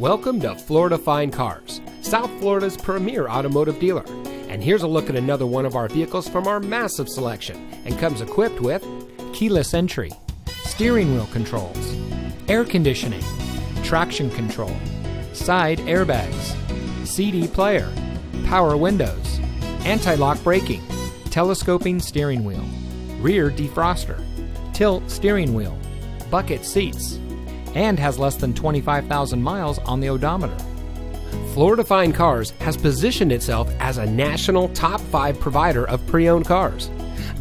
Welcome to Florida Fine Cars, South Florida's premier automotive dealer. And here's a look at another one of our vehicles from our massive selection, and comes equipped with keyless entry, steering wheel controls, air conditioning, traction control, side airbags, CD player, power windows, anti-lock braking, telescoping steering wheel, rear defroster, tilt steering wheel, bucket seats, and has less than 25,000 miles on the odometer. Florida Fine Cars has positioned itself as a national top 5 provider of pre-owned cars.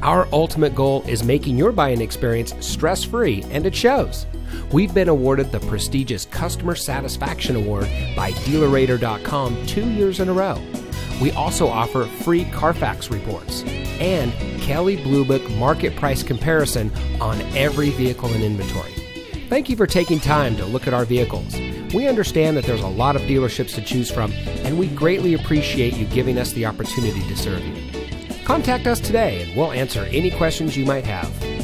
Our ultimate goal is making your buying experience stress-free, and it shows. We've been awarded the prestigious Customer Satisfaction Award by DealerRater.com 2 years in a row. We also offer free Carfax reports and Kelley Blue Book market price comparison on every vehicle in inventory. Thank you for taking time to look at our vehicles. We understand that there's a lot of dealerships to choose from, and we greatly appreciate you giving us the opportunity to serve you. Contact us today and we'll answer any questions you might have.